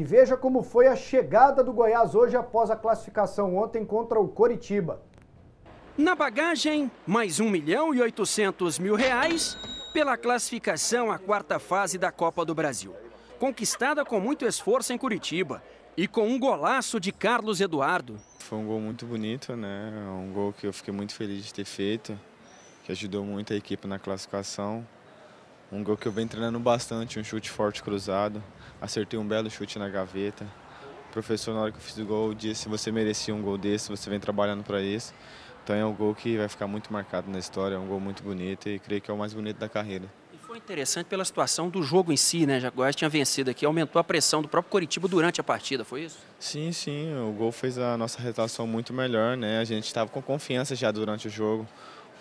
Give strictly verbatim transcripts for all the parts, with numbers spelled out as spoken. E veja como foi a chegada do Goiás hoje após a classificação ontem contra o Coritiba. Na bagagem, mais um milhão e oitocentos mil reais pela classificação à quarta fase da Copa do Brasil. Conquistada com muito esforço em Coritiba e com um golaço de Carlos Eduardo. Foi um gol muito bonito, né? Um gol que eu fiquei muito feliz de ter feito, que ajudou muito a equipe na classificação. Um gol que eu venho treinando bastante, um chute forte cruzado. Acertei um belo chute na gaveta. O professor, na hora que eu fiz o gol, disse: você merecia um gol desse, você vem trabalhando para isso. Então é um gol que vai ficar muito marcado na história, é um gol muito bonito e creio que é o mais bonito da carreira. E foi interessante pela situação do jogo em si, né? O Goiás tinha vencido aqui, aumentou a pressão do próprio Coritiba durante a partida, foi isso? Sim, sim. O gol fez a nossa retração muito melhor, né? A gente estava com confiança já durante o jogo.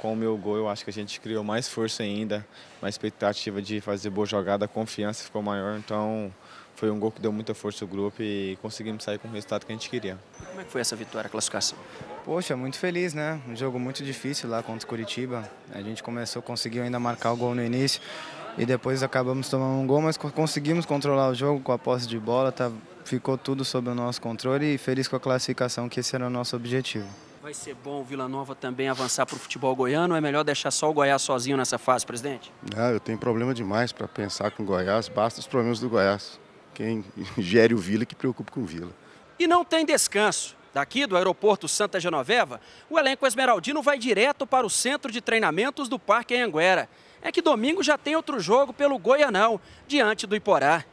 Com o meu gol, eu acho que a gente criou mais força ainda, mais expectativa de fazer boa jogada, a confiança ficou maior, então foi um gol que deu muita força ao grupo e conseguimos sair com o resultado que a gente queria. Como é que foi essa vitória, a classificação? Poxa, muito feliz, né? Um jogo muito difícil lá contra o Coritiba, a gente começou, conseguiu ainda marcar o gol no início e depois acabamos tomando um gol, mas conseguimos controlar o jogo com a posse de bola, tá? Ficou tudo sob o nosso controle e feliz com a classificação, que esse era o nosso objetivo. Vai ser bom o Vila Nova também avançar para o futebol goiano? É melhor deixar só o Goiás sozinho nessa fase, presidente? Não, eu tenho problema demais para pensar com o Goiás. Basta os problemas do Goiás. Quem gere o Vila que preocupa com o Vila. E não tem descanso. Daqui do aeroporto Santa Genoveva, o elenco esmeraldino vai direto para o centro de treinamentos do Parque Anhanguera. É que domingo já tem outro jogo pelo Goianal, diante do Iporá.